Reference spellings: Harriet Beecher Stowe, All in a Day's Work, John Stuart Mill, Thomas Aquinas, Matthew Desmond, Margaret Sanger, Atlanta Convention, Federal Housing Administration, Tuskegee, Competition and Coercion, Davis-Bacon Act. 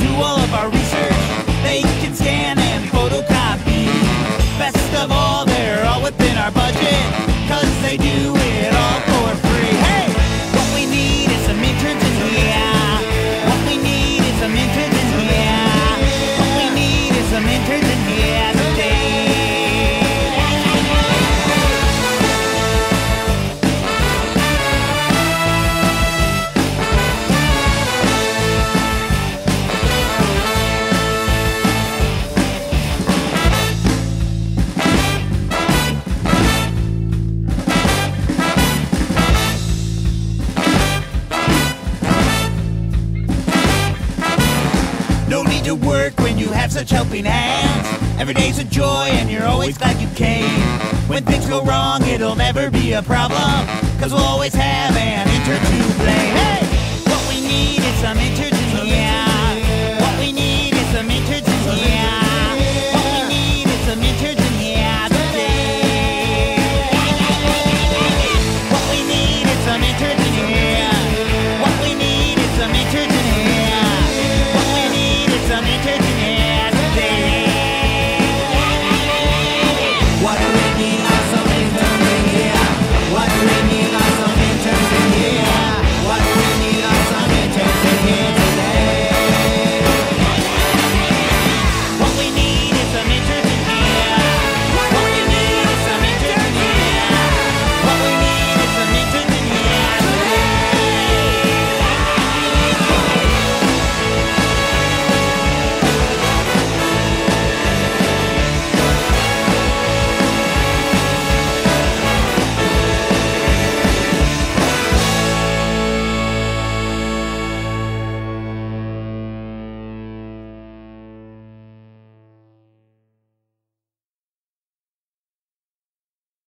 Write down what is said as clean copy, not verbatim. do all of our research. They can scan and photocopy. Best of all, they're all within our budget, 'cause they do it all for free. Hey! What we need is some interns in here. What we need is some interns in here. What we need is some interns in here today. No need to work when you have such helping hands. Every day's a joy and you're always glad you came. When things go wrong, it'll never be a problem, 'cause we'll always have an intern to blame. Hey! What we need is some interns.